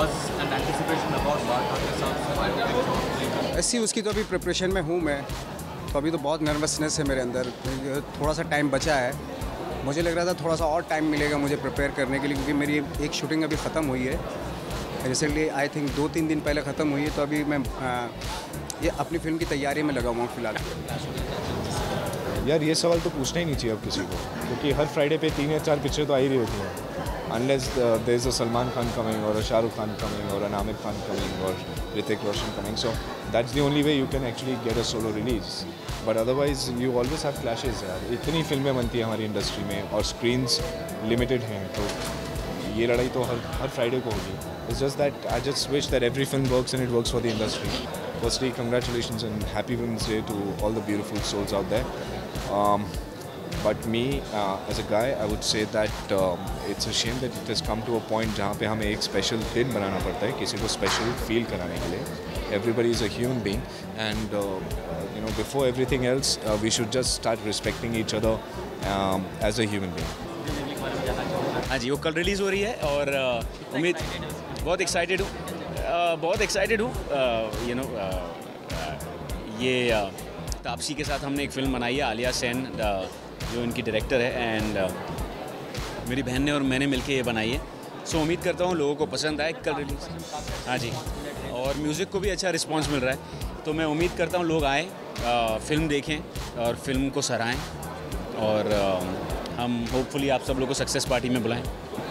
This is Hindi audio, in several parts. was an anticipation about बात ऐसी उसकी तो अभी प्रिपरेशन में हूँ मैं, तो अभी तो बहुत नर्वसनेस है मेरे अंदर। थोड़ा सा टाइम बचा है, मुझे लग रहा था थोड़ा सा और टाइम मिलेगा मुझे प्रिपेयर करने के लिए, क्योंकि मेरी एक शूटिंग अभी ख़त्म हुई है रिसेंटली, आई थिंक 2-3 दिन पहले ख़त्म हुई है। तो अभी मैं ये अपनी फिल्म की तैयारी में लगा हुआ हूँ फ़िलहाल। यार ये सवाल तो पूछना ही नहीं चाहिए अब किसी को, क्योंकि हर फ्राइडे पे 3 या 4 पिक्चर तो आ ही रही होती हैं। Unless there is a Salman Khan coming और अ शाहरुख खान कमिंग और एन आमिर खान कमिंग और Hrithik Roshan coming, so that's the only way you can actually get a solo release. But otherwise you always have clashes यार। इतनी फिल्में बनती हैं हमारी इंडस्ट्री में और स्क्रीन्स लिमिटेड हैं, तो ये लड़ाई तो हर फ्राइडे को होगी। It's just that I just wish that every film works and it works for the industry. Firstly congratulations and happy women's day to all the beautiful souls out there. But me, as a guy, I would say that it's a shame that it has come to a point जहाँ पे हमें एक special दिन बनाना पड़ता है किसी को special feel कराने के लिए। Everybody is a human being, and you know, before everything else, we should just start respecting each other as a human being. हाँ जी, वो कल release हो रही है और उम्मीद बहुत excited हूँ, you know, ये तापसी के साथ हमने एक फिल्म बनाई है, आलिया सैन जो इनकी डायरेक्टर है, एंड मेरी बहन ने और मैंने मिलके ये बनाई है। सो उम्मीद करता हूँ लोगों को पसंद आए कल रिलीज। हाँ जी, और म्यूज़िक को भी अच्छा रिस्पांस मिल रहा है, तो मैं उम्मीद करता हूँ लोग आएँ, फिल्म देखें और फिल्म को सराहें, और हम होपफुली आप सब लोग को सक्सेस पार्टी में बुलाएँ।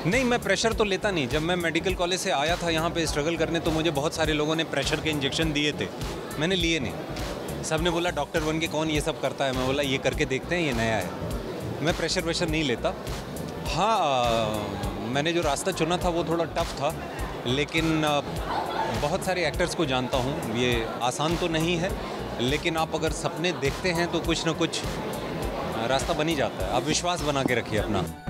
नहीं, मैं प्रेशर तो लेता नहीं। जब मैं मेडिकल कॉलेज से आया था यहाँ पर स्ट्रगल करने, तो मुझे बहुत सारे लोगों ने प्रेशर के इंजेक्शन दिए थे, मैंने लिए नहीं। सब ने बोला डॉक्टर बन के कौन ये सब करता है, मैं बोला ये करके देखते हैं, ये नया है। मैं प्रेशर नहीं लेता। हाँ, मैंने जो रास्ता चुना था वो थोड़ा टफ था, लेकिन बहुत सारे एक्टर्स को जानता हूँ, ये आसान तो नहीं है, लेकिन आप अगर सपने देखते हैं तो कुछ ना कुछ रास्ता बन ही जाता है। आप विश्वास बना के रखिए अपना।